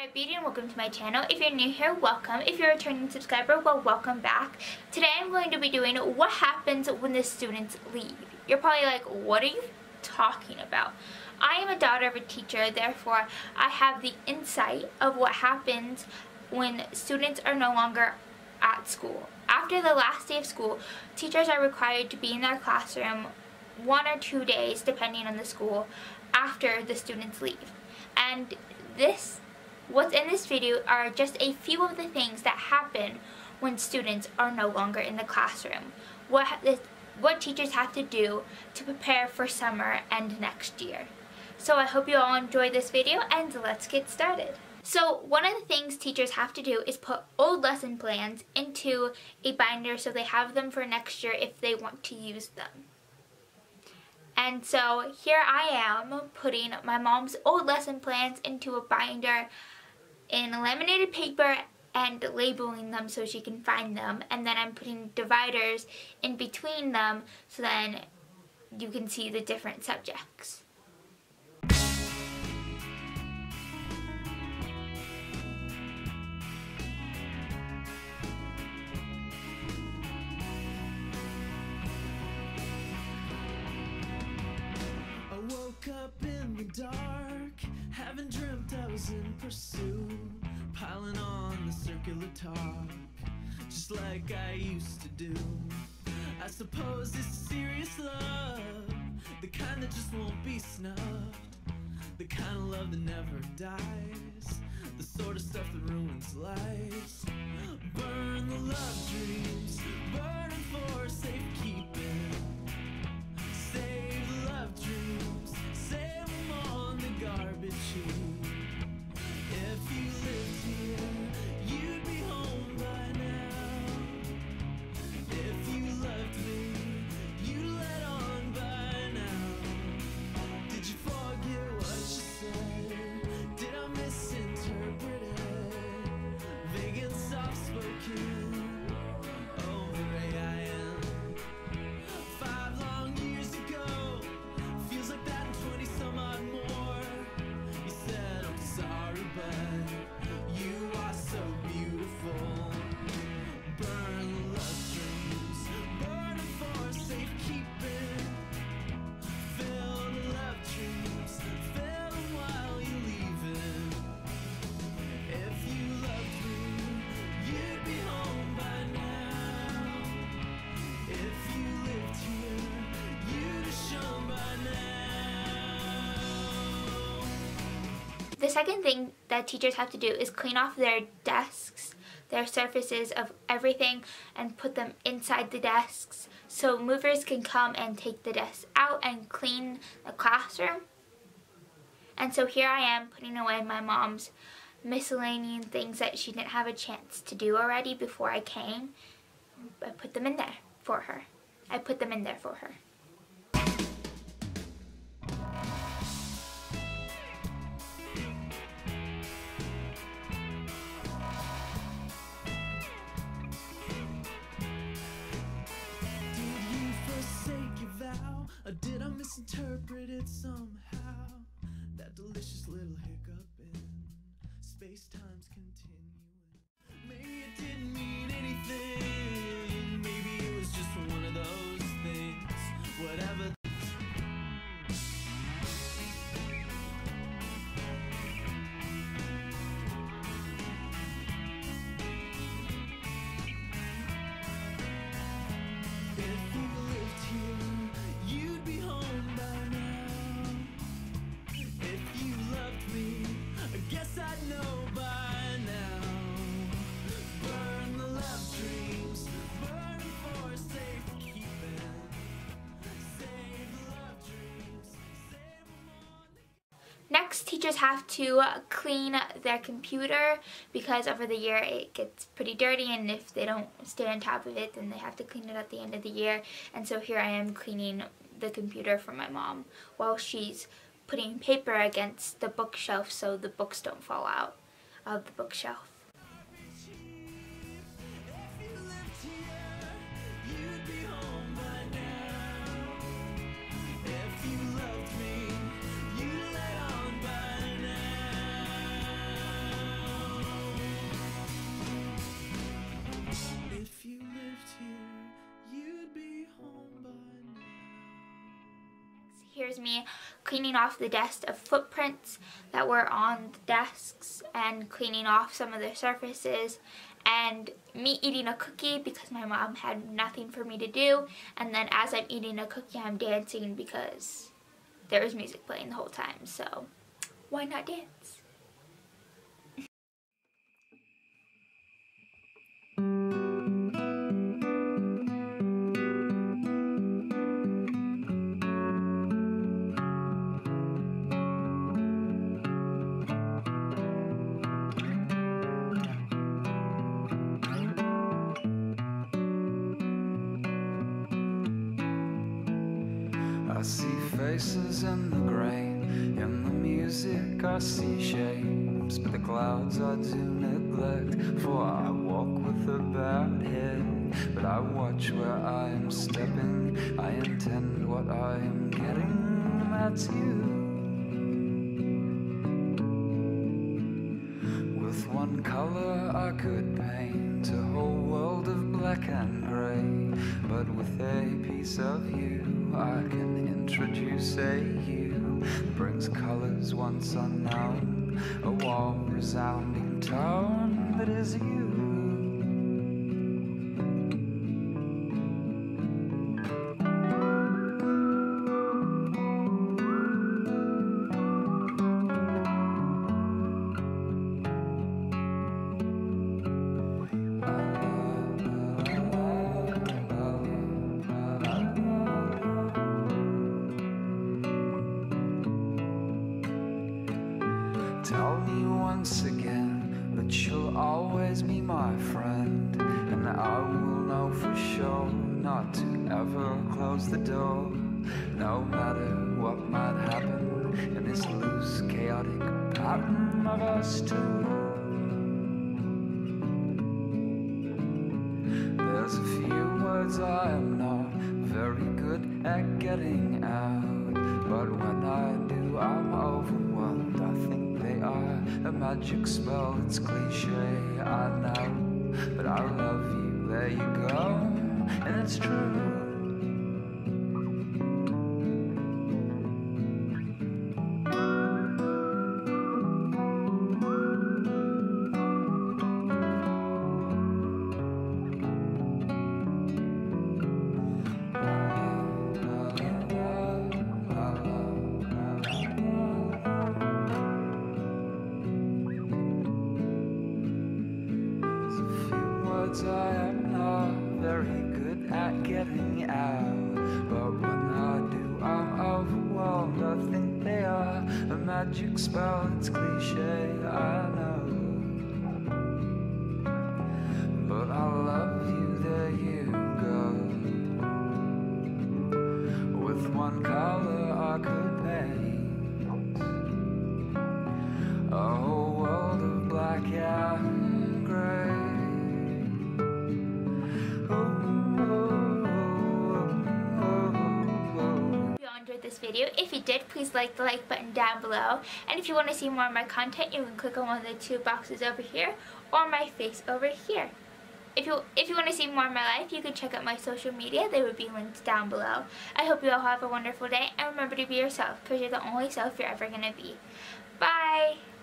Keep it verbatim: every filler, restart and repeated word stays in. Hello beauty and welcome to my channel. If you're new here, welcome. If you're a returning subscriber, well, welcome back. Today I'm going to be doing what happens when the students leave. You're probably like, what are you talking about? I am a daughter of a teacher, therefore I have the insight of what happens when students are no longer at school. After the last day of school, teachers are required to be in their classroom one or two days, depending on the school, after the students leave. And this What's in this video are just a few of the things that happen when students are no longer in the classroom. What, what teachers have to do to prepare for summer and next year. So I hope you all enjoy this video and let's get started. So one of the things teachers have to do is put old lesson plans into a binder so they have them for next year if they want to use them. And so here I am putting my mom's old lesson plans into a binder in laminated paper and labeling them so she can find them, and then I'm putting dividers in between them so then you can see the different subjects. I woke up in the dark, haven't dreamt I was in pursuit, piling on the circular talk, just like I used to do. I suppose it's serious love, the kind that just won't be snubbed, the kind of love that never dies, the sort of stuff that ruins lives. Burn the love dreams, burn them for safekeeping. Save the love dreams, save them on the garbage heap. If you lived here, you'd be home by now. If you loved me, you'd let on by now. Did you forget what you said? Did I misinterpret it? Vague and soft-spoken, over A I M. The second thing that teachers have to do is clean off their desks, their surfaces of everything, and put them inside the desks so movers can come and take the desks out and clean the classroom. And so here I am putting away my mom's miscellaneous things that she didn't have a chance to do already before I came. I put them in there for her. I put them in there for her. Or did I misinterpret it somehow? That delicious little hiccup in space-time's continuing. Maybe it didn't mean anything. Maybe it was just one of those things. Whatever. Next, teachers have to clean their computer because over the year it gets pretty dirty, and if they don't stay on top of it then they have to clean it at the end of the year. And so here I am cleaning the computer for my mom while she's putting paper against the bookshelf so the books don't fall out of the bookshelf. here's me cleaning off the dust of footprints that were on the desks and cleaning off some of the surfaces, and me eating a cookie because my mom had nothing for me to do. And then as I'm eating a cookie, I'm dancing because there was music playing the whole time, so why not dance? I see faces in the grain, in the music I see shapes, but the clouds I do neglect, for I walk with a bowed head. But I watch where I am stepping, I intend what I am getting, that's you. With one colour I could paint a whole world of black and grey, but with a piece of you I can introduce a hue that brings colours once unknown, a warm resounding tone that is you. Tell me once again that you'll always be my friend, and that I will know for sure not to ever close the door, no matter what might happen in this loose, chaotic pattern of us two. There's a few words I am not very good at getting out, but when I do I'm overwhelmed. I think a magic spell, it's cliche, I know, but I love you, there you go, and it's true. I am not very good at getting out, but when I do I'm overwhelmed. I think they are a magic spell, it's cliche, I know, but I love you, there you go. With one colour I could paint a whole world of black and grey. This video. If you did, please like the like button down below, and if you want to see more of my content, you can click on one of the two boxes over here or my face over here. If you if you want to see more of my life, you can check out my social media. They would be linked down below. I hope you all have a wonderful day, and remember to be yourself, because you're the only self you're ever going to be. Bye!